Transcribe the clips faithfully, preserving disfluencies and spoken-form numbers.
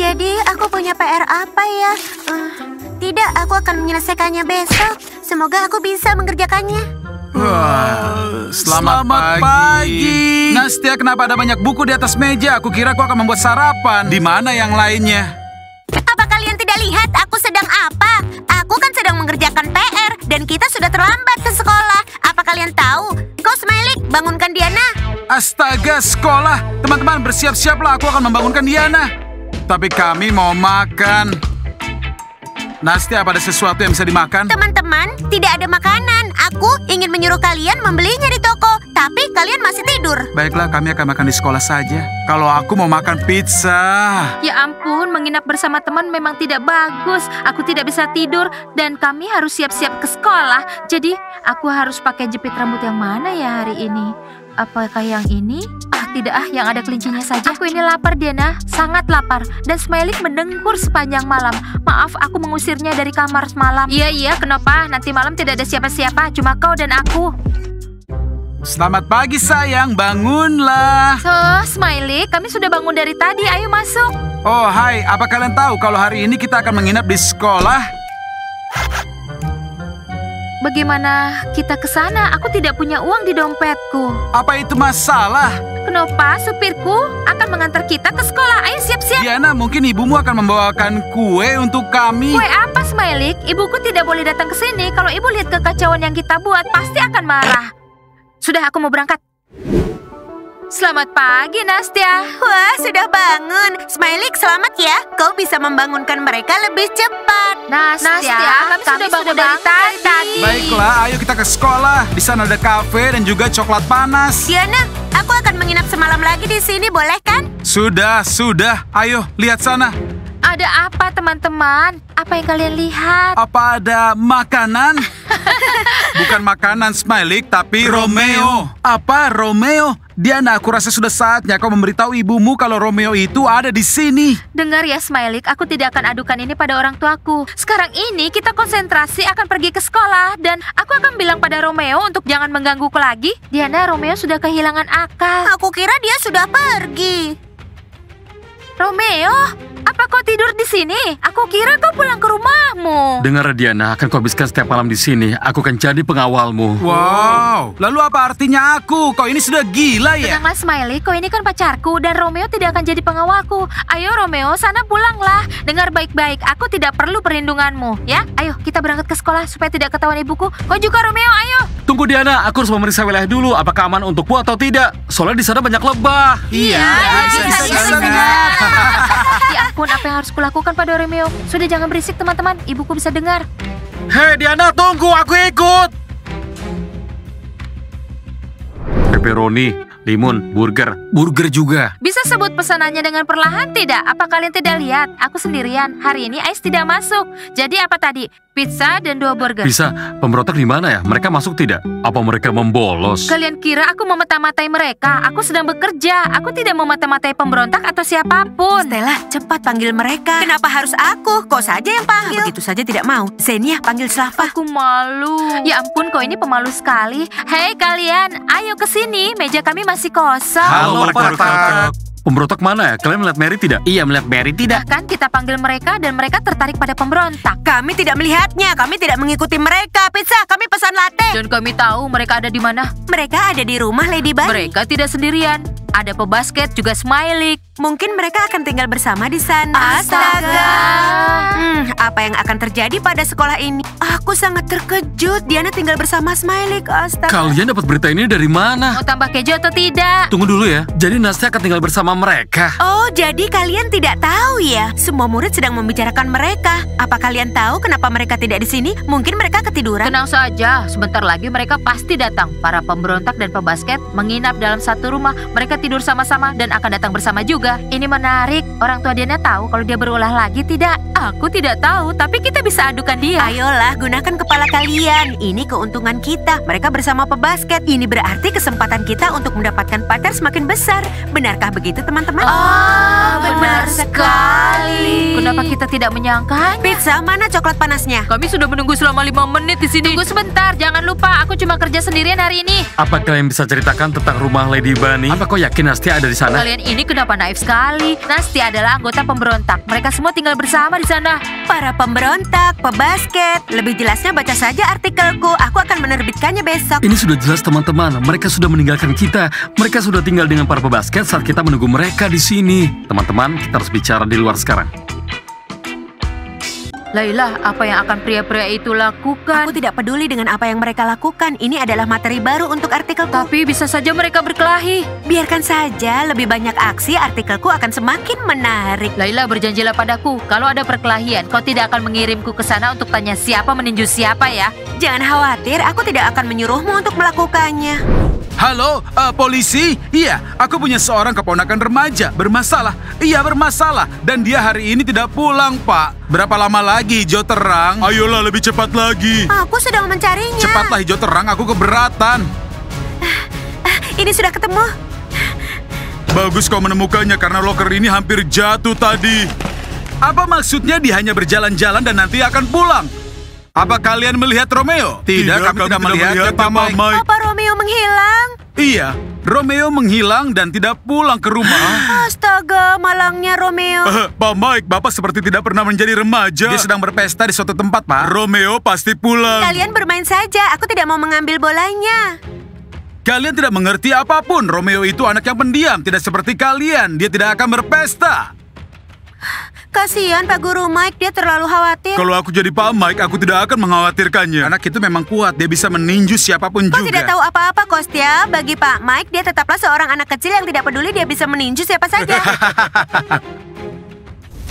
Jadi aku punya P R apa ya? Uh, tidak, aku akan menyelesaikannya besok. Semoga aku bisa mengerjakannya. Wah, selamat, selamat pagi. pagi. Nastya, kenapa ada banyak buku di atas meja? Aku kira aku akan membuat sarapan. Di mana yang lainnya? Apa kalian tidak lihat aku sedang apa? Aku kan sedang mengerjakan P R dan kita sudah terlambat ke sekolah. Apa kalian tahu? Kau Smiley, bangunkan Diana. Astaga, sekolah. Teman-teman, bersiap-siaplah, aku akan membangunkan Diana. Tapi kami mau makan. Nastya, apa ada sesuatu yang bisa dimakan? Teman-teman, tidak ada makanan. Aku ingin menyuruh kalian membelinya di toko, tapi kalian masih tidur. Baiklah, kami akan makan di sekolah saja. Kalau aku mau makan pizza. Ya ampun, menginap bersama teman memang tidak bagus. Aku tidak bisa tidur dan kami harus siap-siap ke sekolah. Jadi, aku harus pakai jepit rambut yang mana ya hari ini? Apakah yang ini? Tidak ah, yang ada kelincinya saja. Aku ini lapar, Diana. Sangat lapar. Dan Smiley mendengkur sepanjang malam. Maaf, aku mengusirnya dari kamar semalam. Iya, iya, kenapa? Nanti malam tidak ada siapa-siapa. Cuma kau dan aku. Selamat pagi, sayang. Bangunlah. Oh, Smiley, kami sudah bangun dari tadi. Ayo masuk. Oh, hai. Apa kalian tahu kalau hari ini kita akan menginap di sekolah? Bagaimana kita ke sana? Aku tidak punya uang di dompetku. Apa itu masalah? Kenapa? Supirku akan mengantar kita ke sekolah. Ayo siap-siap. Diana, mungkin ibumu akan membawakan kue untuk kami. Kue apa, Smiley? Ibuku tidak boleh datang ke sini. Kalau ibu lihat kekacauan yang kita buat, pasti akan marah. Sudah, aku mau berangkat. Selamat pagi, Nastya. Wah, sudah bangun. Smiley, selamat ya. Kau bisa membangunkan mereka lebih cepat. Nastya, Nastya kami, kami sudah bangun dari tadi. tadi. Baiklah, ayo kita ke sekolah. Di sana ada kafe dan juga coklat panas. Diana, aku akan menginap semalam lagi di sini, boleh kan? Sudah, sudah. Ayo, lihat sana. Ada apa, teman-teman? Apa yang kalian lihat? Apa ada makanan? Bukan makanan, Smiley, tapi Romeo. Romeo. Apa, Romeo? Diana, aku rasa sudah saatnya kau memberitahu ibumu kalau Romeo itu ada di sini. Dengar ya, Smiley, aku tidak akan adukan ini pada orang tuaku. Sekarang ini kita konsentrasi akan pergi ke sekolah dan aku akan bilang pada Romeo untuk jangan menggangguku lagi. Diana, Romeo sudah kehilangan akal. Aku kira dia sudah pergi. Romeo, apa kau tidur di sini? Aku kira kau pulang ke rumahmu. Dengar, Diana, akan kau habiskan setiap malam di sini. Aku akan jadi pengawalmu. Wow, lalu apa artinya aku? Kau ini sudah gila ya? Tenanglah, Smiley, kau ini kan pacarku dan Romeo tidak akan jadi pengawalku. Ayo Romeo, sana pulanglah. Dengar baik-baik, aku tidak perlu perlindunganmu. Ya, ayo kita berangkat ke sekolah supaya tidak ketahuan ibuku. Kau juga Romeo, ayo. Tunggu Diana, aku harus memeriksa wilayah dulu. Apakah aman untukku atau tidak? Soalnya di sana banyak lebah. Iya, bisa di sana. Ya ampun, apa yang harus kulakukan pada Romeo? Sudah, jangan berisik teman-teman, ibuku bisa dengar. Hei Diana, tunggu, aku ikut. Pepperoni, limun, burger, burger juga. Bisa sebut pesanannya dengan perlahan tidak? Apa kalian tidak lihat? Aku sendirian, hari ini Ais tidak masuk. Jadi apa tadi? Pizza dan dua burger. Bisa, pemberontak di mana ya? Mereka masuk tidak? Apa mereka membolos? Kalian kira aku memata-matai mereka? Aku sedang bekerja. Aku tidak memata-matai pemberontak atau siapapun. Stella, cepat panggil mereka. Kenapa harus aku? Kau saja yang panggil. Begitu saja tidak mau. Zenia, panggil Slava. Aku malu. Ya ampun, kau ini pemalu sekali. Hei kalian, ayo ke sini. Meja kami masih kosong. Halo, rekan-rekan. Pemberontak mana ya? Kalian melihat Mary tidak? Iya, melihat Mary tidak. Bahkan kita panggil mereka dan mereka tertarik pada pemberontak. Kami tidak melihatnya, kami tidak mengikuti mereka. Pizza, kami pesan latte. Dan kami tahu mereka ada di mana. Mereka ada di rumah Lady Bunny. Mereka tidak sendirian. Ada pebasket juga Smiley. Mungkin mereka akan tinggal bersama di sana. Astaga. Hmm, apa yang akan terjadi pada sekolah ini? Aku sangat terkejut. Diana tinggal bersama Smiley. Astaga. Kalian dapat berita ini dari mana? Mau tambah keju atau tidak? Tunggu dulu ya. Jadi Nastya akan tinggal bersama mereka. Oh, jadi kalian tidak tahu ya? Semua murid sedang membicarakan mereka. Apa kalian tahu kenapa mereka tidak di sini? Mungkin mereka ketiduran. Tenang saja. Sebentar lagi mereka pasti datang. Para pemberontak dan pebasket menginap dalam satu rumah. Mereka tidur sama-sama dan akan datang bersama juga. Ini menarik. Orang tua Diana tahu kalau dia berulah lagi tidak? Aku tidak tahu, tapi kita bisa adukan dia. Ayolah, gunakan kepala kalian. Ini keuntungan kita. Mereka bersama pebasket. Ini berarti kesempatan kita untuk mendapatkan pacar semakin besar. Benarkah begitu, teman-teman? Oh, benar, benar sekali. Kenapa Kenapa kita tidak menyangkanya? Pizza, mana coklat panasnya? Kami sudah menunggu selama lima menit di sini. Tunggu sebentar, jangan lupa. Aku cuma kerja sendirian hari ini. Apa kalian bisa ceritakan tentang rumah Lady Bunny? Apa kau yakin Nastya ada di sana? Kalian ini kenapa naif sekali? Nastya adalah anggota pemberontak. Mereka semua tinggal bersama di sana. Para pemberontak, pebasket. Lebih jelasnya baca saja artikelku. Aku akan menerbitkannya besok. Ini sudah jelas teman-teman. Mereka sudah meninggalkan kita. Mereka sudah tinggal dengan para pebasket saat kita menunggu mereka di sini. Teman-teman, kita harus bicara di luar sekarang. Layla, apa yang akan pria-pria itu lakukan? Aku tidak peduli dengan apa yang mereka lakukan. Ini adalah materi baru untuk artikelku. Tapi bisa saja mereka berkelahi. Biarkan saja, lebih banyak aksi artikelku akan semakin menarik. Layla, berjanjilah padaku. Kalau ada perkelahian, kau tidak akan mengirimku ke sana untuk tanya siapa meninju siapa ya. Jangan khawatir, aku tidak akan menyuruhmu untuk melakukannya. Halo, uh, polisi? Iya, aku punya seorang keponakan remaja. Bermasalah. Iya, bermasalah. Dan dia hari ini tidak pulang, Pak. Berapa lama lagi, hijau terang? Ayolah, lebih cepat lagi. Aku sedang mencarinya. Cepatlah, hijau terang. Aku keberatan. Uh, uh, ini sudah ketemu. Bagus kau menemukannya karena loker ini hampir jatuh tadi. Apa maksudnya dia hanya berjalan-jalan dan nanti akan pulang? Apa kalian melihat Romeo? Tidak, tidak kami, kami tidak melihatnya, Pak Mai. Apa Romeo menghilang? Iya, Romeo menghilang dan tidak pulang ke rumah. Astaga, malangnya Romeo. Uh, Pak Mike, Bapak seperti tidak pernah menjadi remaja. Dia sedang berpesta di suatu tempat, Pak. Romeo pasti pulang. Kalian bermain saja, aku tidak mau mengambil bolanya. Kalian tidak mengerti apapun. Romeo itu anak yang pendiam, tidak seperti kalian. Dia tidak akan berpesta. Kasihan Pak Guru Mike, dia terlalu khawatir. Kalau aku jadi Pak Mike, aku tidak akan mengkhawatirkannya. Anak itu memang kuat, dia bisa meninju siapapun juga. Kau tidak tahu apa-apa, Kostya. Bagi Pak Mike, dia tetaplah seorang anak kecil yang tidak peduli dia bisa meninju siapa saja.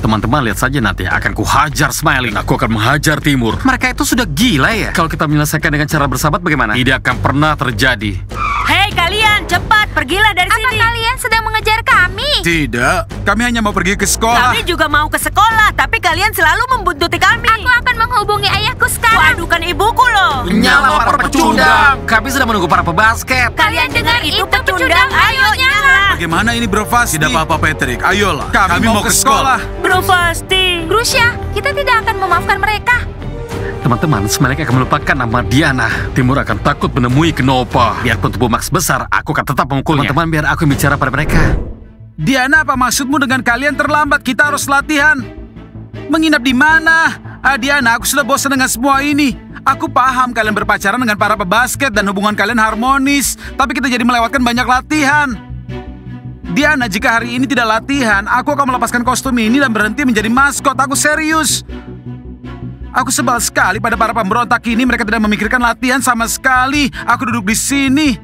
Teman-teman, lihat saja nanti. Akan kuhajar Smiley. Aku akan menghajar Timur. Mereka itu sudah gila ya? Kalau kita menyelesaikan dengan cara bersahabat bagaimana? Tidak akan pernah terjadi. Hei kalian, cepat pergilah dari sini. Apa kalian sedang mengejar kami? Tidak, kami hanya mau pergi ke sekolah. Kami juga mau ke sekolah, tapi kalian selalu membuntuti kami. Aku akan menghubungi ayahku sekarang. Waduh, kan ibuku loh. Nyala para pecundang. Kami sedang menunggu para pebasket. Kalian dengar itu pecundang? Ayo nyala. Bagaimana ini Bro Vasti? Tidak apa-apa Patrick, ayolah. Kami mau ke sekolah. Bro Vasti. Grusia, kita tidak akan memaafkan mereka. Teman-teman, Smiley akan melupakan nama Diana. Timur akan takut menemui Kenapa. Biarpun tubuh Max besar, aku akan tetap memukulnya. Teman-teman, biar aku bicara pada mereka. Diana, apa maksudmu dengan kalian terlambat? Kita harus latihan. Menginap di mana? Ah, Diana, aku sudah bosan dengan semua ini. Aku paham kalian berpacaran dengan para pebasket dan hubungan kalian harmonis. Tapi kita jadi melewatkan banyak latihan. Diana, jika hari ini tidak latihan, aku akan melepaskan kostum ini dan berhenti menjadi maskot. Aku serius. Aku sebal sekali pada para pemberontak ini. Mereka tidak memikirkan latihan sama sekali. Aku duduk di sini.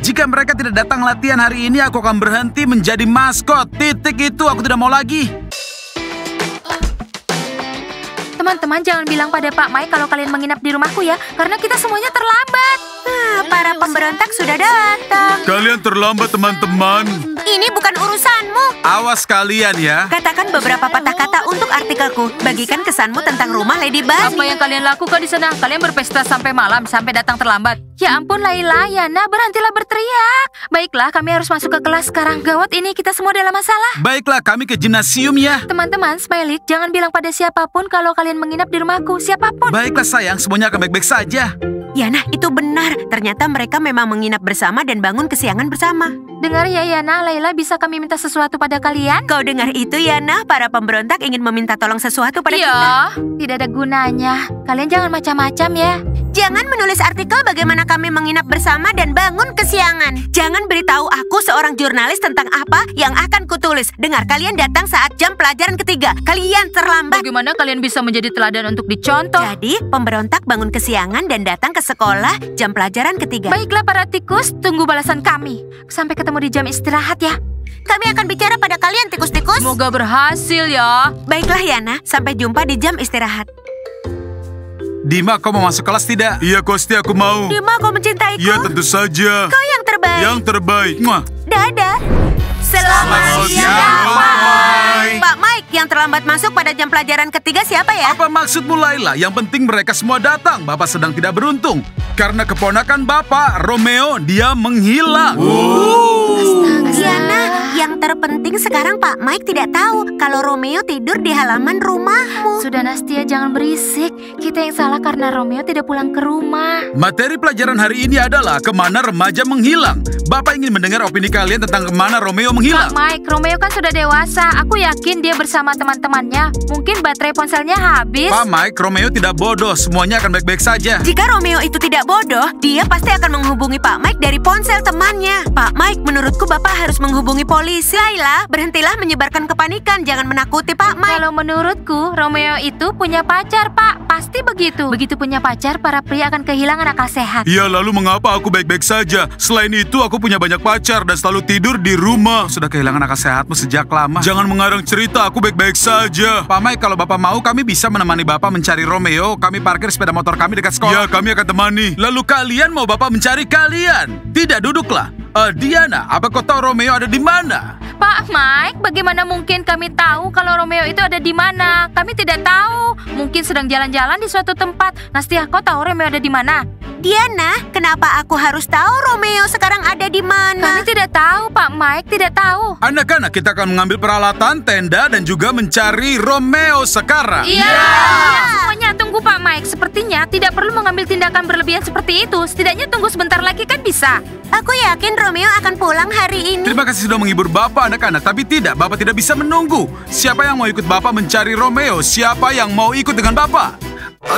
Jika mereka tidak datang latihan hari ini, aku akan berhenti menjadi maskot. Titik itu, aku tidak mau lagi. Teman-teman, jangan bilang pada Pak Mai kalau kalian menginap di rumahku ya, karena kita semuanya terlambat. Nah, para pemberontak sudah datang. Kalian terlambat, teman-teman. Ini bukan urusanmu. Awas kalian ya. Katakan beberapa patah kata untuk artikelku. Bagikan kesanmu tentang rumah Lady Bunny. Apa yang kalian lakukan di sana? Kalian berpesta sampai malam, sampai datang terlambat. Ya ampun Layla, Yana, berhentilah berteriak. Baiklah, kami harus masuk ke kelas sekarang. Gawat, ini kita semua dalam masalah. Baiklah, kami ke gymnasium ya. Teman-teman, Smiley, jangan bilang pada siapapun kalau kalian menginap di rumahku. Siapapun. Baiklah sayang, semuanya akan baik-baik saja. Yana, itu benar. Ternyata mereka memang menginap bersama dan bangun kesiangan bersama. Dengar ya Yana, Layla, bisa kami minta sesuatu pada kalian? Kau dengar itu Yana, para pemberontak ingin meminta tolong sesuatu pada Yo. kita. Tidak ada gunanya. Kalian jangan macam-macam ya. Jangan menulis artikel bagaimana kami menginap bersama dan bangun kesiangan. Jangan beritahu aku seorang jurnalis tentang apa yang akan kutulis. Dengar, kalian datang saat jam pelajaran ketiga. Kalian terlambat. Bagaimana kalian bisa menjadi teladan untuk dicontoh? Jadi, pemberontak bangun kesiangan dan datang ke sekolah jam pelajaran ketiga. Baiklah para tikus, tunggu balasan kami. Sampai ketemu di jam istirahat ya. Kami akan bicara pada kalian tikus-tikus. Semoga berhasil ya. Baiklah Yana, sampai jumpa di jam istirahat. Dima, kau mau masuk kelas tidak? Iya, Kostya, aku mau. Dima, kau mencintaiku? Iya, tentu saja. Kau yang terbaik. Yang terbaik. Mwah. Dadah. Selamat siang, Pak Mike. Pak Mike yang terlalu terlambat masuk pada jam pelajaran ketiga siapa ya? Apa maksudmu, Layla? Yang penting mereka semua datang. Bapak sedang tidak beruntung. Karena keponakan Bapak, Romeo, dia menghilang. Yana, yang terpenting sekarang Pak Mike tidak tahu kalau Romeo tidur di halaman rumahmu. Sudah, Nastya, jangan berisik. Kita yang salah karena Romeo tidak pulang ke rumah. Materi pelajaran hari ini adalah kemana remaja menghilang. Bapak ingin mendengar opini kalian tentang kemana Romeo menghilang. Pak Mike, Romeo kan sudah dewasa. Aku yakin dia bersama teman-temannya. Mungkin baterai ponselnya habis. Pak Mike, Romeo tidak bodoh. Semuanya akan baik-baik saja. Jika Romeo itu tidak bodoh, dia pasti akan menghubungi Pak Mike dari ponsel temannya. Pak Mike, menurutku Bapak harus menghubungi polisi. Layla, berhentilah menyebarkan kepanikan. Jangan menakuti Pak Mike. Kalau menurutku, Romeo itu punya pacar, Pak. Pasti begitu. Begitu punya pacar, para pria akan kehilangan akal sehat. Ya, lalu mengapa aku baik-baik saja? Selain itu, aku punya banyak pacar dan selalu tidur di rumah. Sudah kehilangan akal sehatmu sejak lama. Jangan mengarang cerita, aku baik-baik saja. Pak Mai, kalau Bapak mau, kami bisa menemani Bapak mencari Romeo. Kami parkir sepeda motor kami dekat sekolah. Ya, kami akan temani. Lalu kalian mau Bapak mencari kalian? Tidak, duduklah. Uh, Diana, apa kau tahu Romeo ada di mana? Pak Mike, bagaimana mungkin kami tahu kalau Romeo itu ada di mana? Kami tidak tahu. Mungkin sedang jalan-jalan di suatu tempat. Nastya, kau tahu Romeo ada di mana? Diana, kenapa aku harus tahu Romeo sekarang ada di mana? Kami tidak tahu, Pak Mike tidak tahu. Anak-anak, kita akan mengambil peralatan, tenda, dan juga mencari Romeo sekarang. Iya, yeah. Semuanya tunggu Pak Mike. Sepertinya tidak perlu mengambil tindakan berlebihan seperti itu. Setidaknya tunggu sebentar lagi kan bisa. Aku yakin Romeo akan pulang hari ini. Terima kasih sudah menghibur Bapak, anak-anak. Tapi tidak, Bapak tidak bisa menunggu. Siapa yang mau ikut Bapak mencari Romeo? Siapa yang mau ikut dengan Bapak?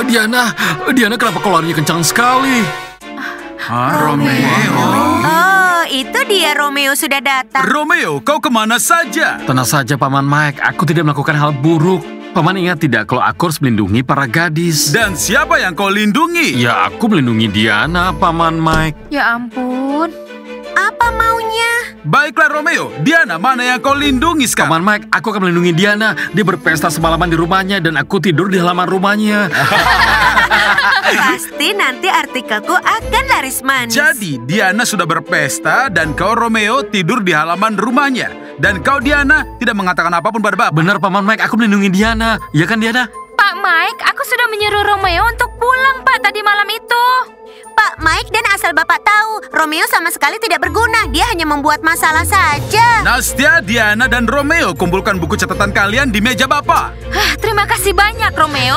Diana, Diana kenapa kau larinya kencang sekali? Ah, Romeo. Oh, itu dia Romeo sudah datang. Romeo, kau kemana saja? Tenang saja, Paman Mike. Aku tidak melakukan hal buruk. Paman ingat tidak kalau aku harus melindungi para gadis. Dan siapa yang kau lindungi? Ya, aku melindungi Diana, Paman Mike. Ya ampun. Apa maunya? Baiklah, Romeo. Diana, mana yang kau lindungi sekarang? Paman Mike, aku akan melindungi Diana. Dia berpesta semalaman di rumahnya dan aku tidur di halaman rumahnya. Pasti nanti artikelku akan laris manis. Jadi, Diana sudah berpesta dan kau, Romeo, tidur di halaman rumahnya. Dan kau, Diana, tidak mengatakan apapun pada Bapak. Benar, Paman Mike. Aku melindungi Diana. Ya kan, Diana? Pak Mike, aku sudah menyuruh Romeo untuk pulang, Pak, tadi malam itu. Pak Mike, dan asal Bapak tahu, Romeo sama sekali tidak berguna. Dia hanya membuat masalah saja. Nastya, Diana, dan Romeo, kumpulkan buku catatan kalian di meja Bapak. Terima kasih banyak, Romeo.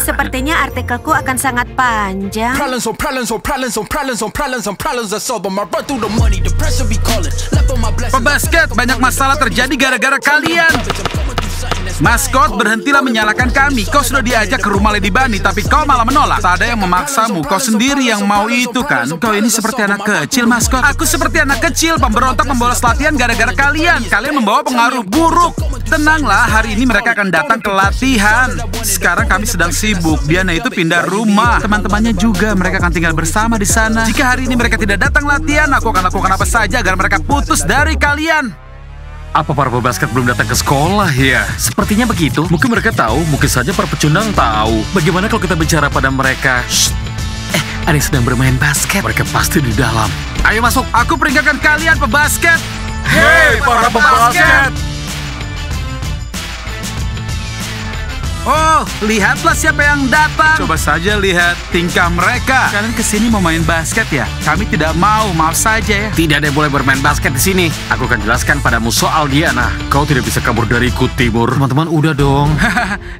Sepertinya artikelku akan sangat panjang. Pebasket, banyak masalah terjadi gara-gara kalian. Maskot, berhentilah menyalahkan kami. Kau sudah diajak ke rumah Lady Bunny, tapi kau malah menolak. Tak ada yang memaksamu, kau sendiri yang mau itu kan. Kau ini seperti anak kecil, Maskot. Aku seperti anak kecil, pemberontak membolos latihan gara-gara kalian. Kalian membawa pengaruh buruk. Tenanglah, hari ini mereka akan datang ke latihan. Sekarang kami sedang sibuk, Diana itu pindah rumah. Teman-temannya juga, mereka akan tinggal bersama di sana. Jika hari ini mereka tidak datang latihan, aku akan lakukan apa saja agar mereka putus dari kalian. Apa para pebasket belum datang ke sekolah ya? Sepertinya begitu. Mungkin mereka tahu, mungkin saja para pecundang tahu. Bagaimana kalau kita bicara pada mereka? Shh. Eh, ada yang sedang bermain basket. Mereka pasti di dalam. Ayo masuk. Aku peringatkan kalian pebasket. Hei para pebasket. Oh, lihatlah siapa yang datang. Coba saja lihat tingkah mereka. Kalian kesini mau main basket ya? Kami tidak mau, maaf saja ya. Tidak ada yang boleh bermain basket di sini. Aku akan jelaskan padamu soal Diana. Kau tidak bisa kabur dariku, Timur. Teman-teman, udah dong.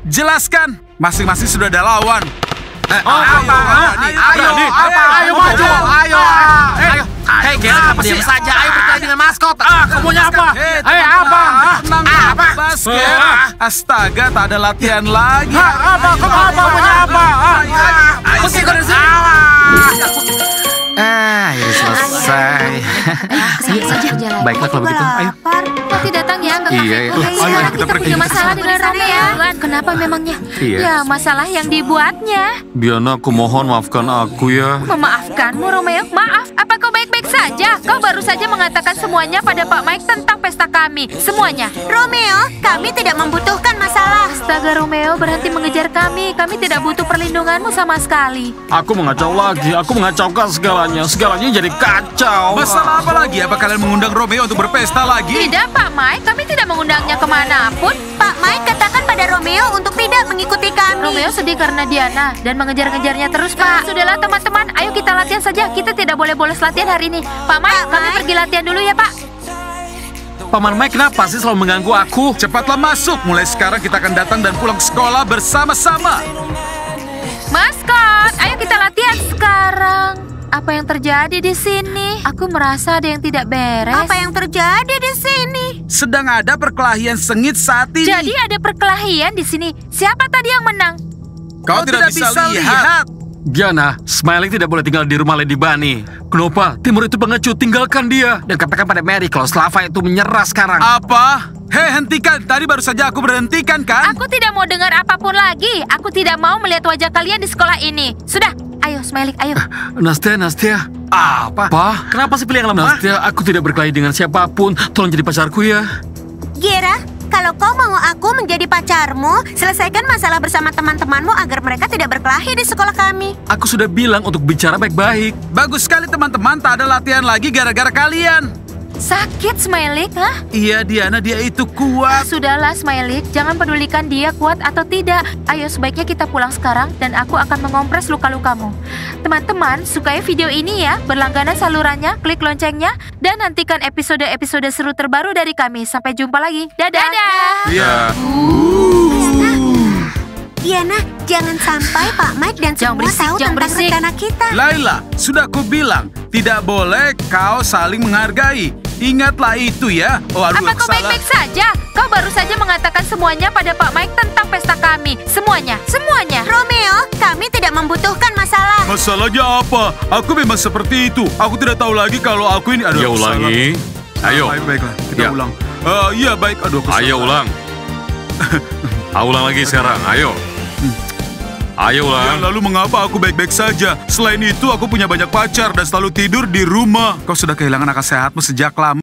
Jelaskan. Masing-masing sudah ada lawan. Eh, oh, apa? Ayo, ayo, ayo, apa? Ayo, maju, ayo, ayo. Hei, kenapa diam saja? Ayo bertanya dengan maskot. Ah, kamu punya apa? Hei, apa? Apa? Basket. Astaga, tak ada latihan lagi. Apa? Kamu apa? Punya apa? Pergi ke sini. Ah, ya selesai. Baiklah kalau begitu, ayo. Nanti datang ya, nggak pakai. Iya, kita pergi. Masalah dengan Romeo. Kenapa memangnya? Ya, masalah yang dibuatnya. Diana, aku mohon maafkan aku ya. Memaafkanmu, Romeo? Maaf, apa kau baik-baik saja? Kau baru saja mengatakan semuanya pada Pak Mike tentang pesta kami. Semuanya. Romeo, kami tidak membutuhkan masalah. Astaga, Romeo, berhenti mengejar kami. Kami tidak butuh perlindunganmu sama sekali. Aku mengacau lagi. Aku mengacaukan segala. Segalanya jadi kacau. Masalah apa lagi? Apa kalian mengundang Romeo untuk berpesta lagi? Tidak, Pak Mike. Kami tidak mengundangnya kemanapun. Pak Mike katakan pada Romeo untuk tidak mengikuti kami. Romeo sedih karena Diana dan mengejar-ngejarnya terus, Pak. Sudahlah teman-teman, ayo kita latihan saja. Kita tidak boleh bolos latihan hari ini. Pak Mike, kami pergi latihan dulu ya, Pak. Paman Mike, kenapa sih selalu mengganggu aku? Cepatlah masuk. Mulai sekarang kita akan datang dan pulang ke sekolah bersama-sama. Maskot, ayo kita latihan sekarang. Apa yang terjadi di sini? Aku merasa ada yang tidak beres. Apa yang terjadi di sini? Sedang ada perkelahian sengit saat ini. Jadi ada perkelahian di sini. Siapa tadi yang menang? Kau, Kau tidak, tidak bisa, bisa lihat. lihat. Diana, Smiley tidak boleh tinggal di rumah Lady Bunny. Kenapa? Timur itu pengecut, tinggalkan dia. Dan katakan pada Mary kalau Slava itu menyerah sekarang. Apa? Hei, hentikan. Tadi baru saja aku berhentikan, kan? Aku tidak mau dengar apapun lagi. Aku tidak mau melihat wajah kalian di sekolah ini. Sudah, ayo Smiley, ayo. Nastya, Nastya. Apa? Apa? Kenapa sih pilih yang lemah? Nastya, aku tidak berkelahi dengan siapapun. Tolong jadi pacarku ya. Gira, kalau kau mau aku menjadi pacarmu, selesaikan masalah bersama teman-temanmu agar mereka tidak berkelahi di sekolah kami. Aku sudah bilang untuk bicara baik-baik. Bagus sekali teman-teman, tak ada latihan lagi gara-gara kalian. Sakit, Smiley, hah? Iya, Diana, dia itu kuat. Sudahlah, Smiley, jangan pedulikan dia kuat atau tidak. Ayo, sebaiknya kita pulang sekarang dan aku akan mengompres luka-lukamu. Teman-teman, sukai video ini ya. Berlangganan salurannya, klik loncengnya, dan nantikan episode-episode seru terbaru dari kami. Sampai jumpa lagi. Dadah! Dadah. Yeah. Diana, jangan sampai Pak Mike dan semua berisik, tahu tentang berisik. rencana kita. Layla, sudah aku bilang, tidak boleh kau saling menghargai. Ingatlah itu ya. Oh, aduh, apa kau baik-baik saja? Kau baru saja mengatakan semuanya pada Pak Mike tentang pesta kami. Semuanya, semuanya. Romeo, kami tidak membutuhkan masalah. Masalahnya apa? Aku memang seperti itu. Aku tidak tahu lagi kalau aku ini ada masalah. Ulangi. Ayo. Baik, baiklah, kita ya. ulang. Uh, iya, baik. Aduh, kesalahan. Ayo ulang. Ulang lagi sekarang. Ayo. Ayo lah. Lalu mengapa aku baik-baik saja? Selain itu, aku punya banyak pacar dan selalu tidur di rumah. Kau sudah kehilangan akal sehatmu sejak lama.